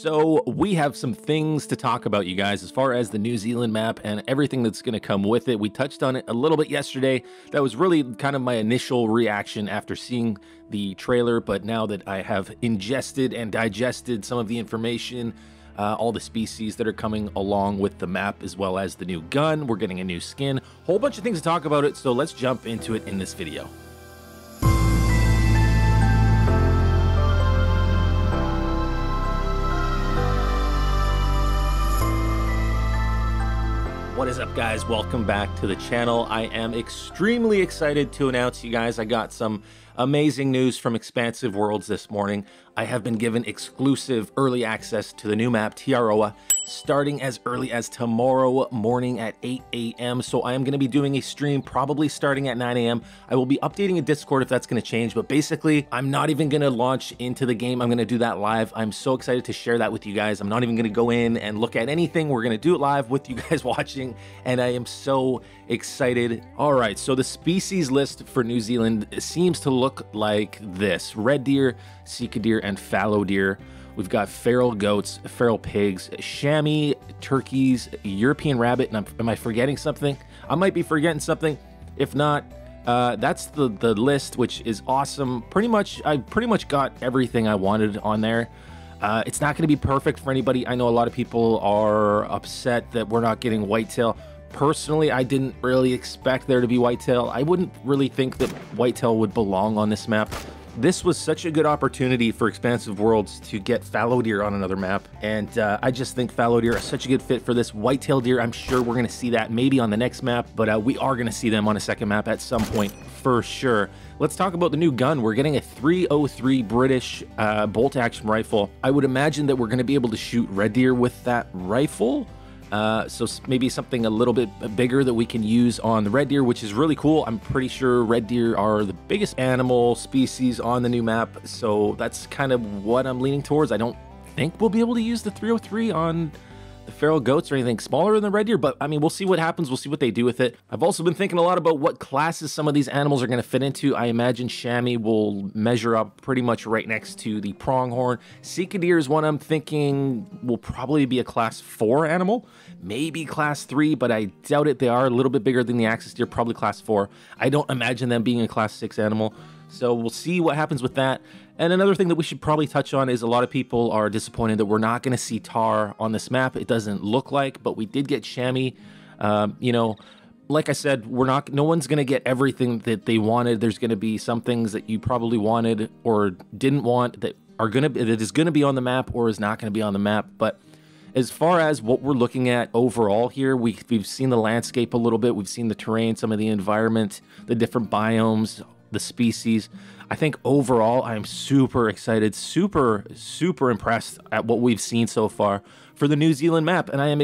So we have some things to talk about, you guys, as far as the New Zealand map and everything that's going to come with it. We touched on it a little bit yesterday. That was really kind of my initial reaction after seeing the trailer, but now that I have ingested and digested some of the information, all the species that are coming along with the map, as well as the new gun, we're getting a new skin, whole bunch of things to talk about it, so let's jump into it in this video. What is up, guys? Welcome back to the channel. I am extremely excited to announce, you guys, I got some amazing news from Expansive Worlds this morning. I have been given exclusive early access to the new map, Te Awaroa, starting as early as tomorrow morning at 8 a.m. So I am going to be doing a stream probably starting at 9 a.m. I will be updating a Discord if that's going to change, but basically I'm not even going to launch into the game. I'm going to do that live. I'm so excited to share that with you guys. I'm not even going to go in and look at anything. We're going to do it live with you guys watching, and I am so excited. All right, so the species list for New Zealand seems to look like this: Red Deer, Sika Deer, and Fallow Deer. We've got Feral Goats, Feral Pigs, Chamois, Turkeys, European Rabbit, and am I forgetting something? I might be forgetting something. If not, that's the list, which is awesome. I pretty much got everything I wanted on there. It's not gonna be perfect for anybody. I know a lot of people are upset that we're not getting whitetail. Personally, I didn't really expect there to be whitetail. I wouldn't really think that whitetail would belong on this map. This was such a good opportunity for Expansive Worlds to get fallow deer on another map, and I just think fallow deer are such a good fit for this. Whitetail deer, I'm sure we're gonna see that maybe on the next map, but we are gonna see them on a second map at some point for sure. Let's talk about the new gun. We're getting a .303 British bolt-action rifle. I would imagine that we're gonna be able to shoot red deer with that rifle. So maybe something a little bit bigger that we can use on the red deer, which is really cool. I'm pretty sure red deer are the biggest animal species on the new map, so that's kind of what I'm leaning towards. I don't think we'll be able to use the 303 on the feral goats or anything smaller than the red deer, but I mean, we'll see what happens. We'll see what they do with it. I've also been thinking a lot about what classes some of these animals are going to fit into. I imagine chamois will measure up pretty much right next to the pronghorn. Sika deer is one I'm thinking will probably be a class 4 animal, maybe class 3, but I doubt it. They are a little bit bigger than the axis deer, probably class 4. I don't imagine them being a class 6 animal. So we'll see what happens with that. And another thing that we should probably touch on is a lot of people are disappointed that we're not going to see tar on this map. It doesn't look like, but we did get chamois. You know, like I said, no one's going to get everything that they wanted. There's going to be some things that you probably wanted or didn't want that is going to be on the map or is not going to be on the map. But as far as what we're looking at overall here, we've seen the landscape a little bit. We've seen the terrain, some of the environment, the different biomes, the species. I think overall, I'm super excited, super impressed at what we've seen so far for the New Zealand map. And I am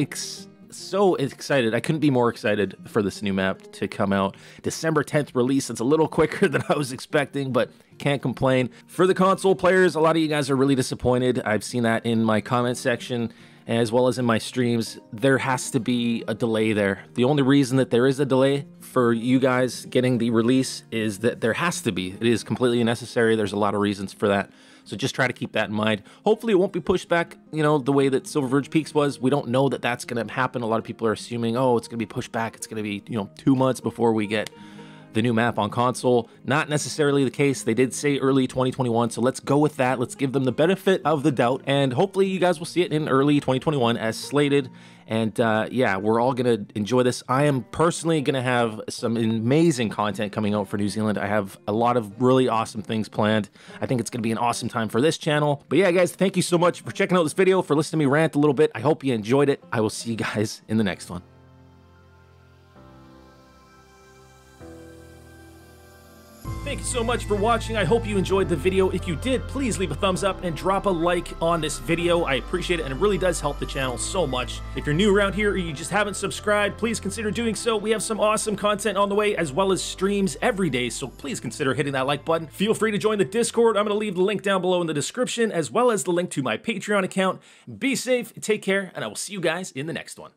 so excited. I couldn't be more excited for this new map to come out. December 10th release. It's a little quicker than I was expecting, but can't complain. For the console players, a lot of you guys are really disappointed. I've seen that in my comment section, as well as in my streams. There has to be a delay there. The only reason that there is a delay for you guys getting the release is that there has to be. It is completely necessary. There's a lot of reasons for that. So just try to keep that in mind. Hopefully it won't be pushed back, you know, the way that Silver Verge Peaks was. We don't know that that's gonna happen. A lot of people are assuming, oh, it's gonna be pushed back. It's gonna be, you know, 2 months before we get the new map on console. Not necessarily the case. They did say early 2021, so let's go with that. Let's give them the benefit of the doubt, and hopefully you guys will see it in early 2021 as slated. And yeah, we're all gonna enjoy this. I am personally gonna have some amazing content coming out for New Zealand. I have a lot of really awesome things planned. I think it's gonna be an awesome time for this channel. But yeah, guys, thank you so much for checking out this video, for listening to me rant a little bit. I hope you enjoyed it. I will see you guys in the next one. Thank you so much for watching. I hope you enjoyed the video. If you did, please leave a thumbs up and drop a like on this video. I appreciate it, and it really does help the channel so much. If you're new around here or you just haven't subscribed, please consider doing so. We have some awesome content on the way, as well as streams every day, so please consider hitting that like button. Feel free to join the Discord. I'm going to leave the link down below in the description, as well as the link to my Patreon account. Be safe, take care, and I will see you guys in the next one.